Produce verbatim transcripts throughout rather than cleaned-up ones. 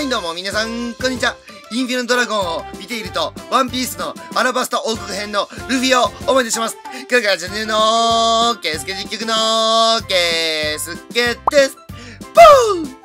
はいどうも皆さんこんにちは。インフィノドラゴンを見ているとワンピースのアラバスタ王国編のルフィを思い出します。今回はチャンネルのケースケ実況のケースケです。ポーン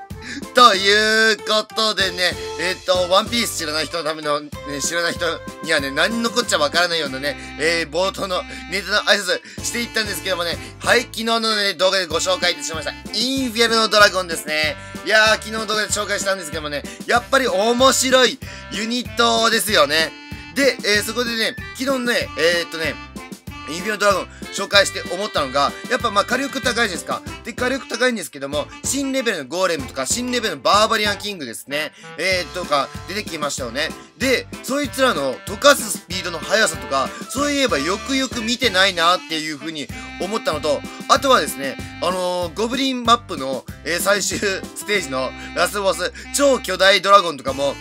ということでね、えっ、ー、と、ワンピース知らない人のための、ね、知らない人にはね、何のこっちゃわからないようなね、えー、冒頭のネタの挨拶していったんですけどもね、はい、昨日のね、動画でご紹介いたしました、インフェルノドラゴンですね。いやー、昨日の動画で紹介したんですけどもね、やっぱり面白いユニットですよね。で、えー、そこでね、昨日ね、えー、っとね、インフィノドラゴン紹介して思ったのが、やっぱまあ火力高いですか。で、火力高いんですけども、新レベルのゴーレムとか、新レベルのバーバリアンキングですね。えー、とか、出てきましたよね。で、そいつらの溶かすスピードの速さとか、そういえばよくよく見てないなっていう風に思ったのと、あとはですね、あのー、ゴブリンマップの、えー、最終ステージのラスボス、超巨大ドラゴンとかも、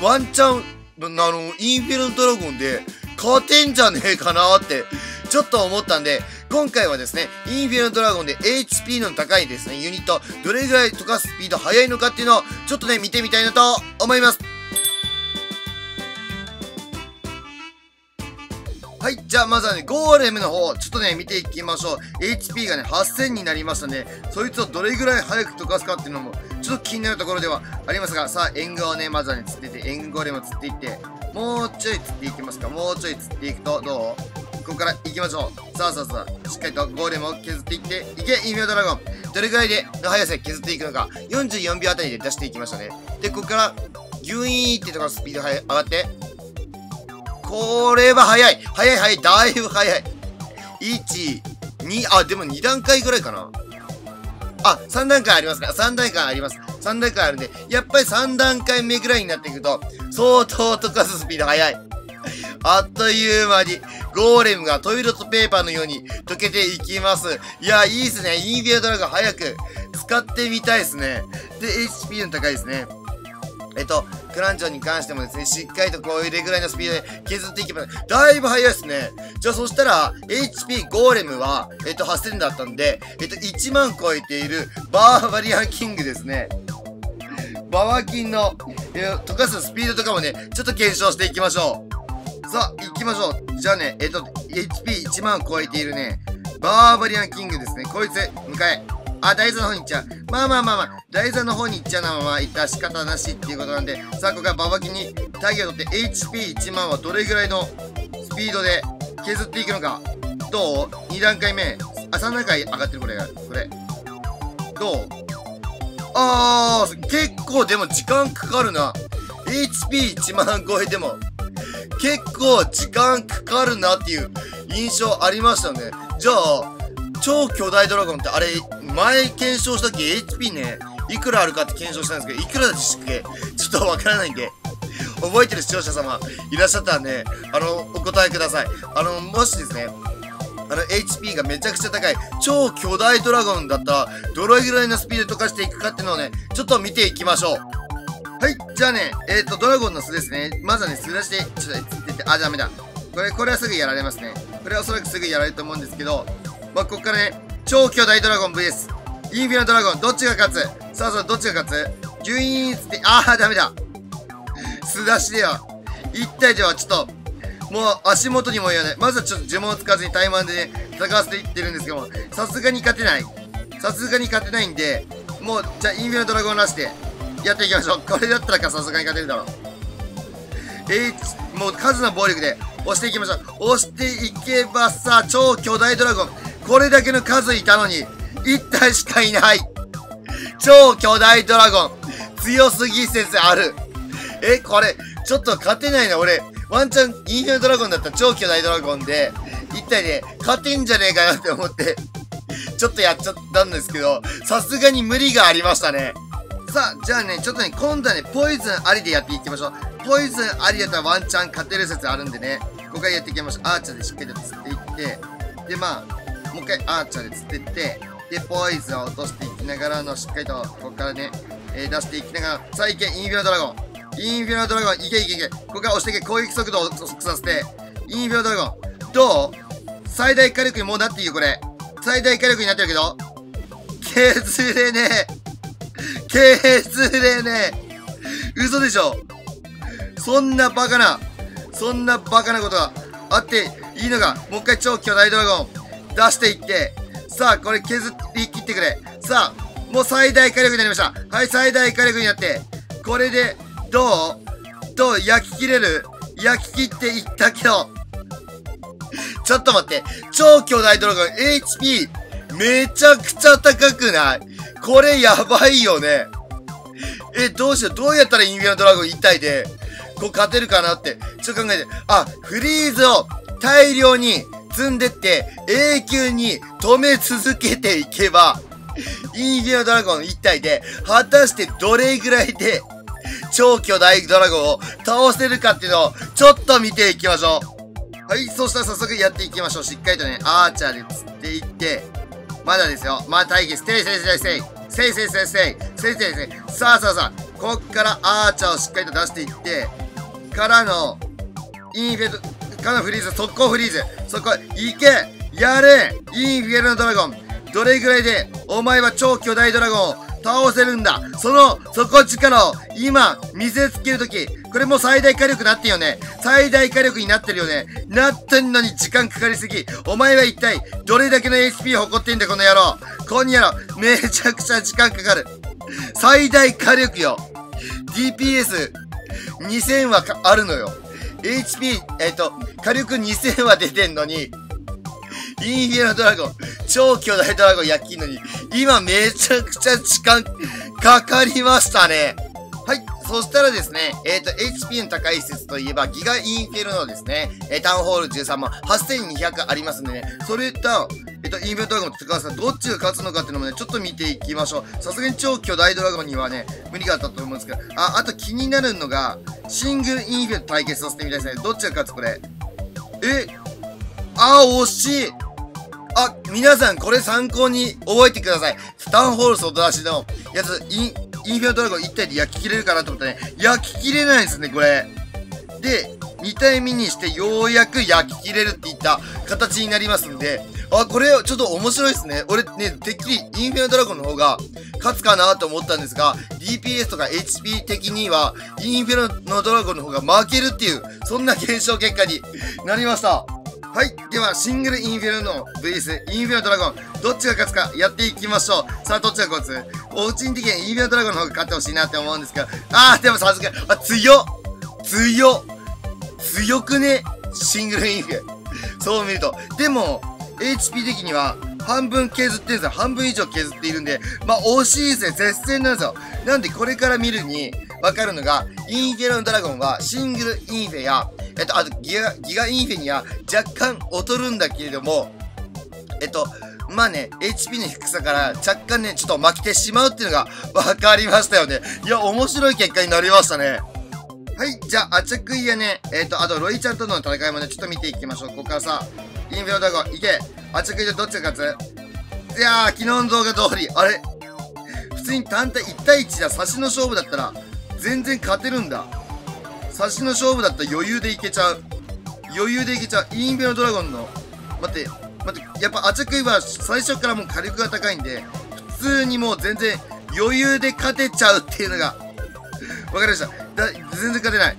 ワンチャン、あの、インフィノドラゴンで、勝てんじゃねえかなって、ちょっと思ったんで、今回はですね、インフィノドラゴンで エイチピー の高いですね、ユニット、どれぐらい溶かすスピード速いのかっていうのを、ちょっとね、見てみたいなと思います。はい、じゃあまずはね、ゴーレムの方、ちょっとね、見ていきましょう。エイチピー がね、はっせんになりましたね。そいつをどれぐらい早く溶かすかっていうのも、ちょっと気になるところではありますが、さあ、援軍をね、まずはね、釣ってて、援軍ゴーレムを釣っていって、もうちょい釣っていきますか。もうちょい釣っていくと、どう？ここから行きましょう。さあさあさあ、しっかりとゴーレムを削っていって、いけ、インフィノドラゴン。どれぐらいで、の速さで削っていくのか、よんじゅうよんびょうあたりで出していきましたね。で、ここから、ギュイーンってところスピードが上がって、これは速い速い速いだいぶ速い !いち、に、あ、でもに段階ぐらいかなあ、さん段階ありますから、さん段階あります。さん段階あるんで、やっぱりさん段階目ぐらいになっていくと、相当溶かすスピード速い。あっという間に、ゴーレムがトイレットペーパーのように溶けていきます。いや、いいっすね。インフィノドラゴン早く使ってみたいっすね。で、エイチピー の高いですね。えっと、クランチョンに関してもですね、しっかりとこういうぐらいのスピードで削っていけば、だいぶ速いですね。じゃあそしたら、エイチピー ゴーレムは、えっと、はっせんだったんで、えっと、いちまん超えているバーバリアンキングですね。バワキンの、えー、溶かすスピードとかもね、ちょっと検証していきましょう。さあ、行きましょう。じゃあね、えっと、エイチピーいちまん超えているね、バーバリアンキングですね。こいつ、迎え。あ、台座の方に行っちゃう。まあまあまあまあ、台座の方に行っちゃうのはまあ、いった仕方なしっていうことなんで、さあ、ここからババキにタイヤを取って エイチピーいちまんはどれぐらいのスピードで削っていくのか。どう？ に 段階目。あ、さん段階上がってるこれが。これ。どう？あー、結構でも時間かかるな。エイチピーいちまん超えても、結構時間かかるなっていう印象ありましたね。じゃあ、超巨大ドラゴンってあれ、前検証した時 エイチピー ね、いくらあるかって検証したんですけど、いくらでしたっけ？ちょっとわからないんで、覚えてる視聴者様いらっしゃったらね、あの、お答えください。あの、もしですね、あの、エイチピー がめちゃくちゃ高い、超巨大ドラゴンだったら、どれぐらいのスピード溶かしていくかっていうのをね、ちょっと見ていきましょう。はい、じゃあね、えっと、ドラゴンの巣ですね。まずはね、すらして、ちょっと、つってて、あ、ダメだ。これ、これはすぐやられますね。これはおそらくすぐやられると思うんですけど、まあ、ここからね、超巨大ドラゴン ブイエス インフィノドラゴン、どっちが勝つ？さあさあ、どっちが勝つ？ギュイーンって、あー、ダメだ。素出しでよ。一体ではちょっと、もう足元にも言わない。まずはちょっと呪文を使わずに怠慢でね、戦わせていってるんですけども、さすがに勝てない。さすがに勝てないんで、もう、じゃあインフィノドラゴンなしで、やっていきましょう。これだったらか、さすがに勝てるだろう。H、もう数の暴力で、押していきましょう。押していけばさ、超巨大ドラゴン。これだけの数いたのに、いち体しかいない。超巨大ドラゴン。強すぎ説ある。え、これ、ちょっと勝てないな、俺。ワンチャン、インフィノドラゴンだったら超巨大ドラゴンで、いち体で、勝てんじゃねえかなって思って、ちょっとやっちゃったんですけど、さすがに無理がありましたね。さあ、じゃあね、ちょっとね、今度はね、ポイズンありでやっていきましょう。ポイズンありだったらワンチャン勝てる説あるんでね、ここからやっていきましょう。アーチャーでしっかりと釣っていって、で、まあ、もう一回アーチャーで釣っていって、で、ポイズンを落としていきながらの、しっかりと、ここからね、えー、出していきながら、さあいけ、インフィノドラゴン。インフィノドラゴン、いけいけいけ。ここから押していけ、攻撃速度を遅くさせて、インフィノドラゴン。どう？最大火力にもうなっていいよ、これ。最大火力になってるけど、削れねえ。削れねえ。嘘でしょ。そんなバカな、そんなバカなことがあっていいのか。もう一回超巨大ドラゴン出していって、さあ、これ削り切ってくれ。さあ、もう最大火力になりました。はい、最大火力になって、これで、どうどう焼き切れる焼き切っていったけど、ちょっと待って、超巨大ドラゴン エイチピー、めちゃくちゃ高くない？これやばいよね。え、どうしよう。どうやったらインフィノドラゴンいち体で、こう勝てるかなって、ちょっと考えて。あ、フリーズを大量に積んでって、永久に止め続けていけば、インフィノドラゴンいち体で、果たしてどれぐらいで、超巨大ドラゴンを倒せるかっていうのを、ちょっと見ていきましょう。はい、そしたら早速やっていきましょう。しっかりとね、アーチャーで釣っていって、まだですよ。まだ待機です。せいせいせいせい。せいせいせいせい。せいせいせい。さあさあさあ。こっからアーチャーをしっかりと出していって、からの、インフェルノ、からのフリーズ、速攻フリーズ。速攻、行けやれインフェルノドラゴン。どれぐらいで、お前は超巨大ドラゴンを倒せるんだ。その底力を今、見せつけるとき。これもう最大火力になってるよね。最大火力になってるよね。なってんのに時間かかりすぎ。お前は一体、どれだけの エイチピー を誇ってんだ、この野郎。この野郎、めちゃくちゃ時間かかる。最大火力よ。ディーピーエスにせん はあるのよ。エイチピー、えっと、火力にせんは出てんのに、インフィノドラゴン、超巨大ドラゴン焼きのに、今めちゃくちゃ時間かかりましたね。はい。そしたらですね、えっと、エイチピー の高い施設といえば、ギガインフェルノですね、えー、タウンホールじゅうさんもはっせんにひゃくありますんでね、それと、えっと、インフェルノドラゴンと高橋さん、どっちが勝つのかっていうのもね、ちょっと見ていきましょう。さすがに超巨大ドラゴンにはね、無理があったと思うんですけど、あ、あと気になるのが、シングルインフェルノ対決させてみたいですね。どっちが勝つこれ。えあ、惜しい。あ、皆さんこれ参考に覚えてください。タウンホール外出しのやつ、イン、インフィノドラゴンいち体で焼き切れるかなと思ったらね、焼き切れないですね、これ。で、に体目にしてようやく焼き切れるっていった形になりますんで、あ、これちょっと面白いですね。俺ね、てっきりインフィノドラゴンの方が勝つかなと思ったんですが、ディーピーエス とか エイチピー 的には、インフィノドラゴンの方が負けるっていう、そんな検証結果になりました。はい。では、シングルインフェルノ ブイエス インフェルノドラゴン。どっちが勝つかやっていきましょう。さあ、どっちが勝つ？おうちに的にインフェルノドラゴンの方が勝ってほしいなって思うんですけど。あー、でもさすが、あ、強っ強っ強くねシングルインフェル。そう見ると。でも、エイチピー 的には、半分削ってるんですよ。半分以上削っているんで、まあ、惜しいですね。接戦なんですよ。なんで、これから見るに、わかるのが、インフェルノドラゴンは、シングルインフェや、えっと、あとギガ、ギガインフェには若干劣るんだけれども、えっと、まあね、エイチピー の低さから若干ね、ちょっと負けてしまうっていうのが分かりましたよね。いや、面白い結果になりましたね。はい、じゃあ、アチャクイやね、えっと、あとロイちゃんとの戦いもね、ちょっと見ていきましょう。ここからさ、インフェルノドラゴン、いけ！アチャクイでどっちが勝つ？いやー、昨日の動画通り、あれ？普通に単体いち対いちだ、差しの勝負だったら、全然勝てるんだ。差しの勝負だったら余裕でいけちゃう。余裕でいけちゃう。インフェルノドラゴンの、待って、待って、やっぱアチャクイは最初からもう火力が高いんで、普通にもう全然余裕で勝てちゃうっていうのが、わかりました。だ、全然勝てない。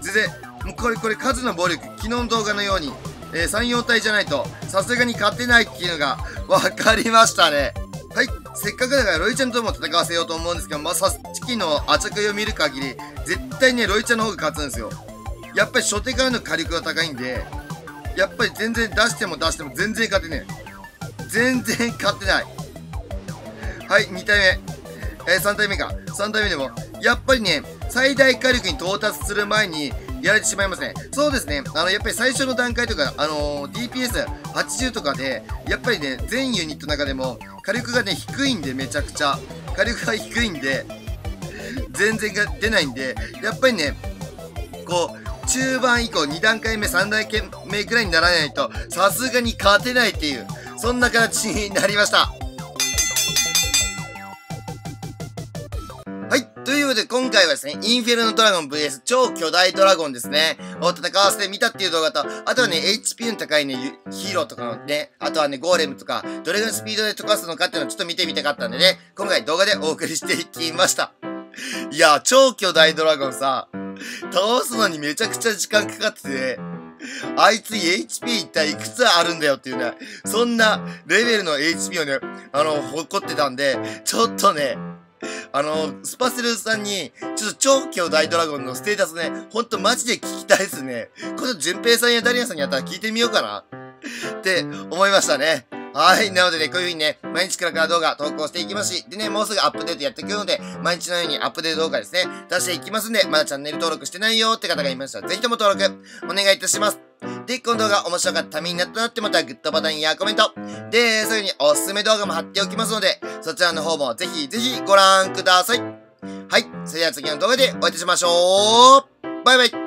全然、もうこれ、これ数の暴力、昨日の動画のように、えー、さん、よん体じゃないと、さすがに勝てないっていうのが、わかりましたね。はい。せっかくだからロイちゃんとも戦わせようと思うんですけど、まあ、さっきのアチャクイを見る限り、絶対ね、ロイちゃんの方が勝つんですよ。やっぱり初手からの火力が高いんで、やっぱり全然出しても出しても全然勝てねえ。全然勝てない。はい、に体目。えー、さん体目か。さん体目でも、やっぱりね、最大火力に到達する前にやられてしまいますね。そうですね、あの、やっぱり最初の段階とか、あのー、ディーピーエスはちじゅう とかで、やっぱりね、全ユニットの中でも、火力がね、低いんで、めちゃくちゃ。火力が低いんで、全然が出ないんで、やっぱりね、こう、中盤以降、に段階目、さん段階目くらいにならないと、さすがに勝てないっていう、そんな形になりました。はい。ということで、今回はですね、インフェルノドラゴン ブイエス 超巨大ドラゴンですね、を戦わせてみたっていう動画と、あとはね、エイチピー の高いね、ヒーローとかのね、あとはね、ゴーレムとか、どれぐらいのスピードで溶かすのかっていうのをちょっと見てみたかったんでね、今回動画でお送りしていきました。いや、超巨大ドラゴンさ、倒すのにめちゃくちゃ時間かかってて、あいつ エイチピー 一体いくつあるんだよっていうね、そんなレベルの エイチピー をね、あの、誇ってたんで、ちょっとね、あの、スパセルさんに、ちょっと超巨大ドラゴンのステータスね、ほんとマジで聞きたいですね。この順平さんやダリアさんにやったら聞いてみようかなって思いましたね。はい。なのでね、こういう風にね、毎日クラクラ動画投稿していきますし、でね、もうすぐアップデートやっていくので、毎日のようにアップデート動画ですね、出していきますんで、まだチャンネル登録してないよって方がいましたら、ぜひとも登録、お願いいたします。で、この動画面白かった、ためになったなって思ったら、グッドボタンやコメント。で、そういう風におすすめ動画も貼っておきますので、そちらの方もぜひぜひご覧ください。はい。それでは次の動画でお会いいたしましょう。バイバイ。